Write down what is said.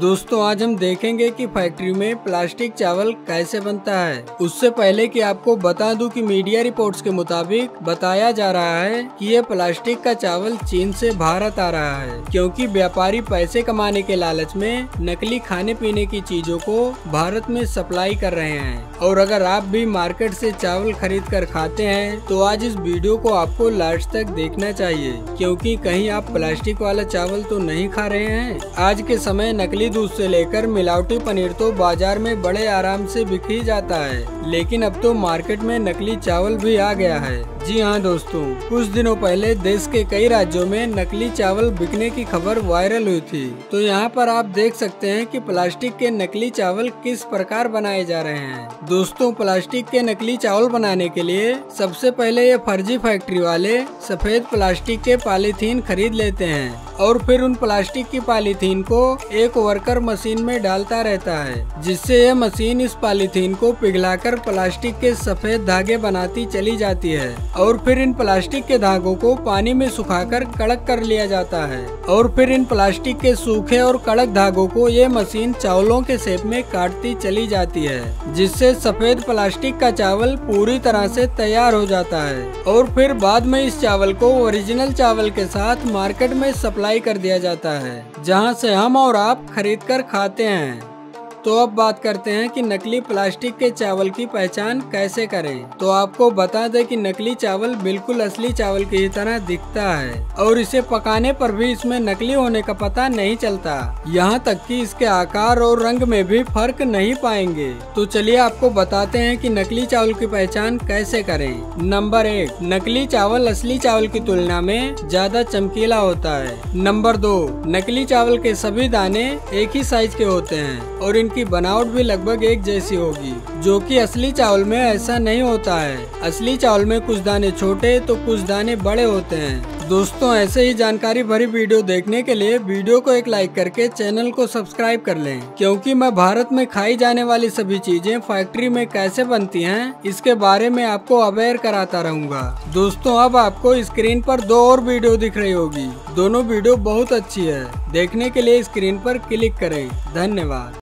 दोस्तों आज हम देखेंगे कि फैक्ट्री में प्लास्टिक चावल कैसे बनता है। उससे पहले कि आपको बता दूं कि मीडिया रिपोर्ट्स के मुताबिक बताया जा रहा है कि ये प्लास्टिक का चावल चीन से भारत आ रहा है, क्योंकि व्यापारी पैसे कमाने के लालच में नकली खाने पीने की चीजों को भारत में सप्लाई कर रहे हैं। और अगर आप भी मार्केट से चावल खरीद कर खाते हैं तो आज इस वीडियो को आपको लास्ट तक देखना चाहिए, क्योंकि कहीं आप प्लास्टिक वाला चावल तो नहीं खा रहे हैं। आज के समय नकली दूध से लेकर मिलावटी पनीर तो बाजार में बड़े आराम से बिक्री जाता है, लेकिन अब तो मार्केट में नकली चावल भी आ गया है। जी हाँ दोस्तों, कुछ दिनों पहले देश के कई राज्यों में नकली चावल बिकने की खबर वायरल हुई थी। तो यहाँ पर आप देख सकते हैं कि प्लास्टिक के नकली चावल किस प्रकार बनाए जा रहे हैं। दोस्तों, प्लास्टिक के नकली चावल बनाने के लिए सबसे पहले ये फर्जी फैक्ट्री वाले सफेद प्लास्टिक के पॉलीथीन खरीद लेते हैं और फिर उन प्लास्टिक की पॉलीथीन को एक वर्कर मशीन में डालता रहता है, जिससे यह मशीन इस पॉलीथीन को पिघलाकर प्लास्टिक के सफेद धागे बनाती चली जाती है और फिर इन प्लास्टिक के धागों को पानी में सुखाकर कड़क कर लिया जाता है और फिर इन प्लास्टिक के सूखे और कड़क धागों को ये मशीन चावलों के शेप में काटती चली जाती है, जिससे सफेद प्लास्टिक का चावल पूरी तरह से तैयार हो जाता है। और फिर बाद में इस चावल को ओरिजिनल चावल के साथ मार्केट में सप्लाई कर दिया जाता है, जहां से हम और आप खरीद कर खाते हैं। तो अब बात करते हैं कि नकली प्लास्टिक के चावल की पहचान कैसे करें। तो आपको बता दें कि नकली चावल बिल्कुल असली चावल की तरह दिखता है और इसे पकाने पर भी इसमें नकली होने का पता नहीं चलता, यहाँ तक कि इसके आकार और रंग में भी फर्क नहीं पाएंगे। तो चलिए आपको बताते हैं कि नकली चावल की पहचान कैसे करें। नंबर 1, नकली चावल असली चावल की तुलना में ज्यादा चमकीला होता है। नंबर 2, नकली चावल के सभी दाने एक ही साइज के होते हैं और की बनावट भी लगभग एक जैसी होगी, जो कि असली चावल में ऐसा नहीं होता है। असली चावल में कुछ दाने छोटे तो कुछ दाने बड़े होते हैं। दोस्तों, ऐसे ही जानकारी भरी वीडियो देखने के लिए वीडियो को एक लाइक करके चैनल को सब्सक्राइब कर लें, क्योंकि मैं भारत में खाई जाने वाली सभी चीजें फैक्ट्री में कैसे बनती हैं इसके बारे में आपको अवेयर कराता रहूंगा। दोस्तों, अब आपको स्क्रीन पर 2 और वीडियो दिख रही होगी, दोनों वीडियो बहुत अच्छी है, देखने के लिए स्क्रीन पर क्लिक करें। धन्यवाद।